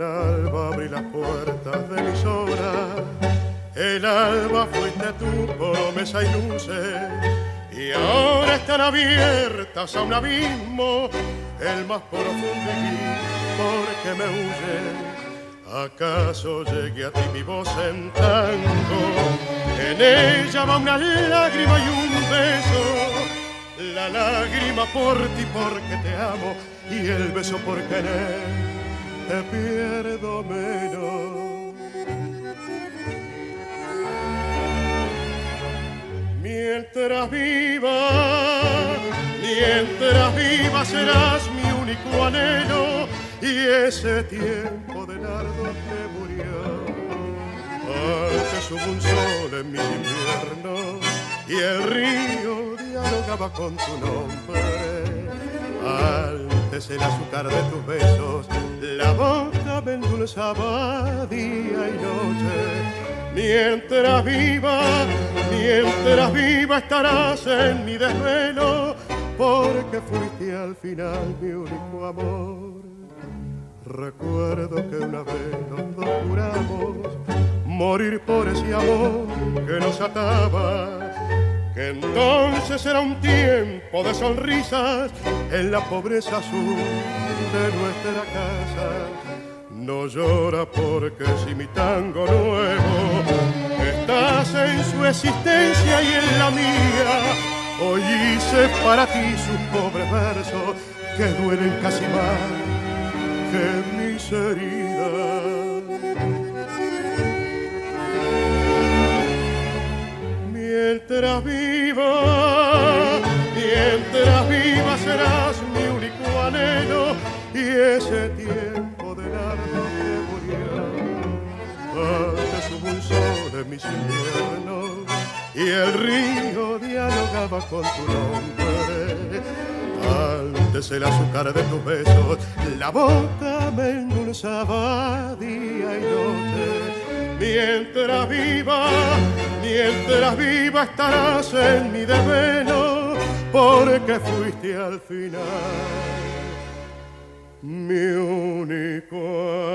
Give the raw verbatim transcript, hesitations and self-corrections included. al alba abrí las puertas de mis horas. El alba fuiste tú, promesa y luces, y ahora están abiertas a un abismo, el más profundo y porque me huye. ¿Acaso llegue a ti mi voz en tango? En ella va una lágrima y un beso, la lágrima por ti porque te amo, y el beso por querer te pierdo menos. Mientras viva, mientras viva serás mi único anhelo, y ese tiempo de nardo que murió. Antes hubo un sol en mis inviernos y el río dialogaba con tu nombre. Antes el azúcar de tus besos la boca me endulzaba día y noche. Mientras viva, mientras viva estarás en mi desvelo, porque fuiste al final mi único amor. Recuerdo que una vez nos dos juramos morir por ese amor que nos ataba, que entonces era un tiempo de sonrisas en la pobreza azul de nuestra casa. No llora porque si mi tango nuevo estás en su existencia y en la mía, hoy hice para ti sus pobres versos que duelen casi más que mis heridas. Mientras viva, mientras viva serás mi único anhelo, y ese tiempo en mis inviernos y el río dialogaba con tu nombre. Antes el azúcar de tus besos la boca me endulzaba día y noche. Mientras viva, mientras viva estarás en mi desvelo, porque fuiste al final mi único amor.